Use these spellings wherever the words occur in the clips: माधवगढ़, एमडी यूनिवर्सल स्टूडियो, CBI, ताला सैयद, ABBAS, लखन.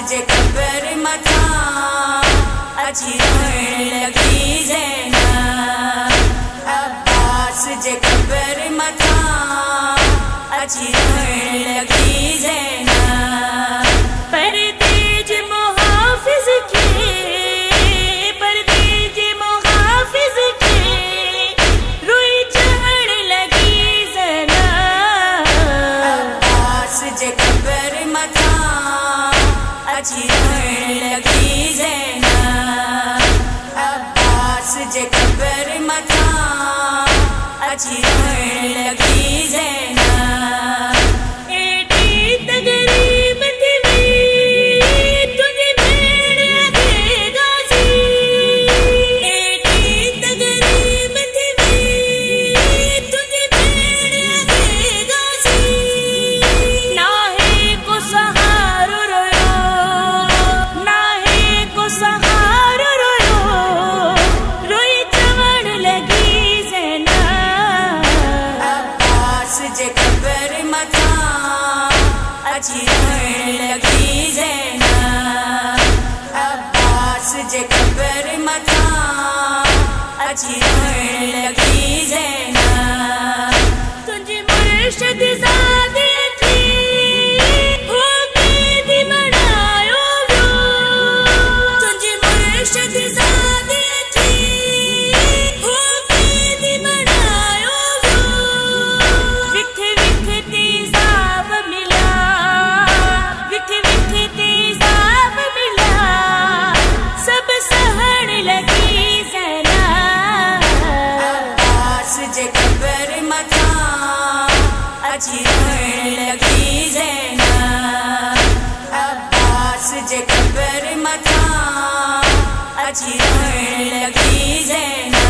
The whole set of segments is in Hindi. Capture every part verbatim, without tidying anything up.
तुझे खबर मचा अच्छी रोने लगी ज़ैना। अब्बास तुझे खबर मचा अच्छी रोने लगी ज़ैना। परदेज मुहाफ़िज़ के परदेज मुहाफ़िज़ के रुई चढ़ने लगी ज़ैना। अब्बास तुझे खबर मचा अच्छी रोने लगी ज़ैना। अब्बास तुझे खबर मचा अच्छी रोने लगी ज़ैना। एडी तकरीब थी तुझे भेड़ लगे गाजी। एडी तकरीब थी तुझे भेड़ लगे गाजी। ना है को सहारो रोयो ना है को सहारो रोयो रोई चवड़ लगी ज़ैना। अब्बास तुझे खबर मचा अच्छी रोने लगी ज़ैना। अब्बास तुझे खबर मचा अच्छी रोने लगी ज़ैना। तुझे मुर्शिद ज़ादे थी हो बेद बनायो व्यो। तुझे मुर्शिद ज़ादे थी हो बेद बनायो व्यो। विख विख तेज़ाब मिला विख विख तेज़ाब मिला सब सहन लगी ज़ैना। अब्बास तुझे खबर मचा अच्छी रोने लगी ज़ैना। अब्बास तुझे खबर मचा अच्छी रोने लगी ज़ैना।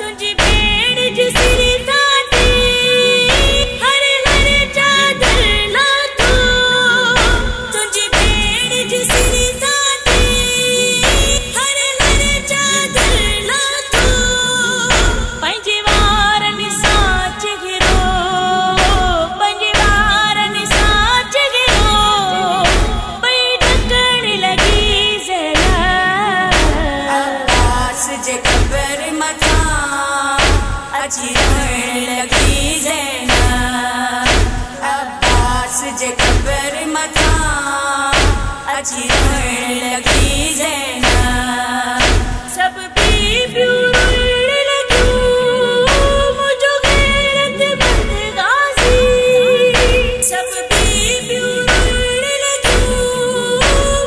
तुझे भेड़ जिसने काटी हर हर चादर ला दो। तुझे भेड़ जिसने काटी हर हर चादर ला दो। पंज वारनि सां चहिरो पंज वारनि सां चहिरो पई ढकण लगी ज़ैना। अब्बास तुझे खबर मचा अच्छी रोने लगी ज़ैना। अब्बास तुझे खबर मचा अच्छी रोने लगी ज़ैना। सब बेब्रू रोने लगूं मुझो गैरतमंद गाज़ी। सब बेब्रू रोने लगूं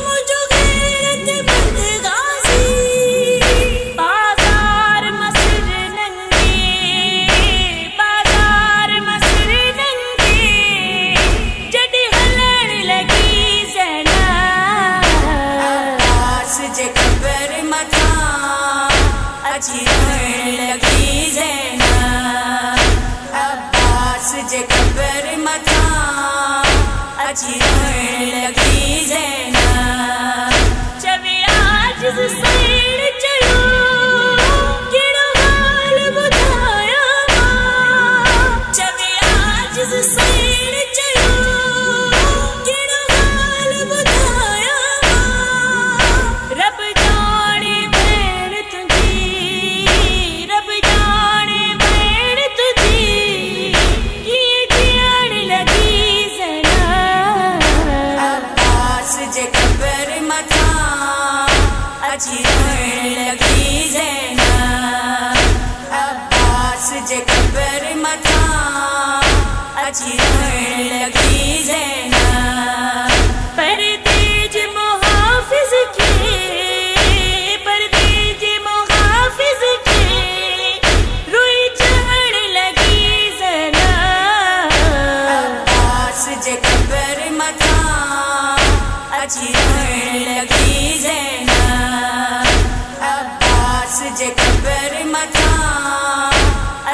मुझो गैरतमंद गाज़ी। बाज़ार मसर नंगे बाज़ार मसर नंगे जड हलण लगी ज़ैना। अब्बास तुझे खबर मचा अच्छी रोने लगी ज़ैना। अब्बास तुझे खबर मचा अच्छी रोने लगी ज़ैना। चवे आज सैण चलो कहिड़ो हाल ॿुधायां मां। चवे आज सैण चलो कहिड़ो हाल ॿुधायां मां। रब ॼाणे भेण तुंहिंजी रब ॼाणे भेण तुंहिंजी कीअं जीअण लॻी ज़ैना। अब्बास तुझे खबर मचा अच्छी रोने लगी ज़ैना। अब्बास तुझे खबर मचा अच्छी रोने लगी ज़ैना। परदेज मुहाफ़िज़ के परदेज मुहाफ़िज़ के रुई चढ़ लगी ज़ैना। अब्बास तुझे खबर मचा अच्छी रोने लगी ज़ैना। अब्बास तुझे खबर मचा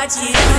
अच्छी रोने